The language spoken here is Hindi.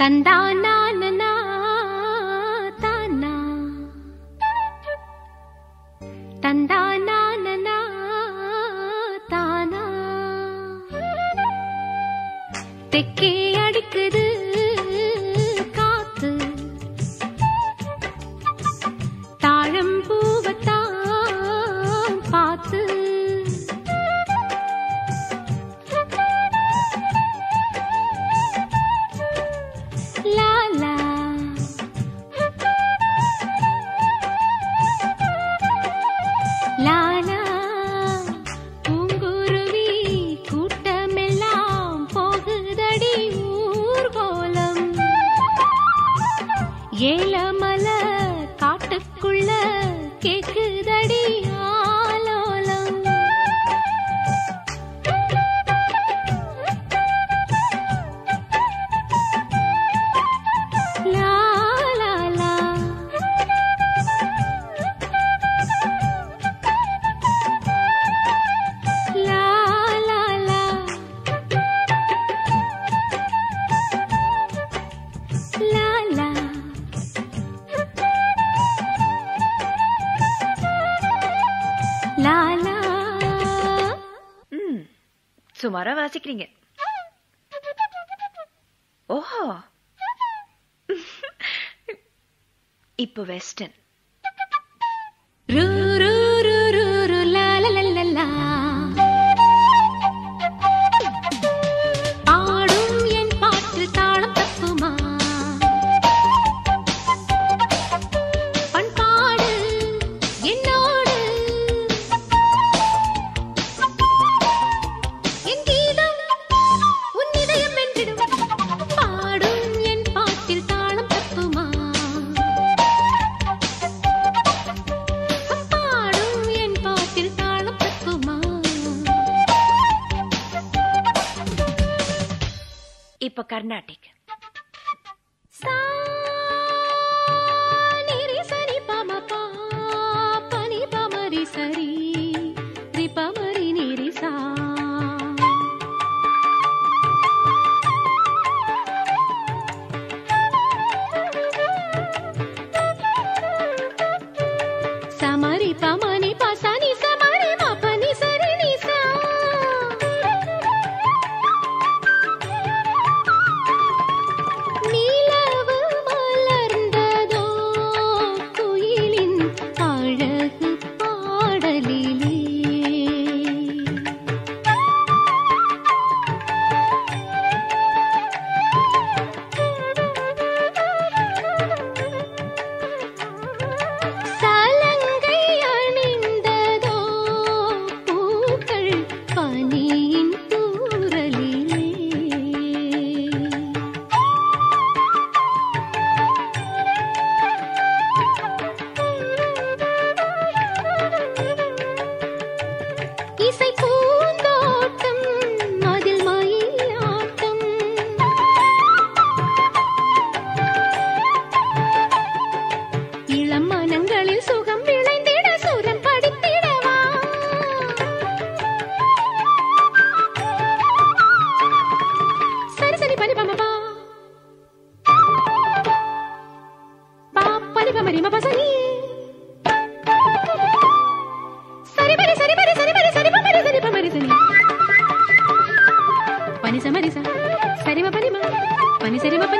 तन्दानानना ताना तन्दानानना ताना तेक्के अडिक्कुधु कात्थु ताळंपूवता पात्थु सुमारा वासिक्रींगे। ओहो इप्पो वेस्टर्न रू रू रू रू रू ला ला ला ला ला पाडुम एन पाट्टु ताळम तप्पुमा पण्पाडु एन्नोडु कर्नाटक सा नि रि सनि प म प प नि प म रि स रि प म रि नि रि सा सा म रि प म नि प सा नि सा म रे म प नि स रि नि सा सरिमा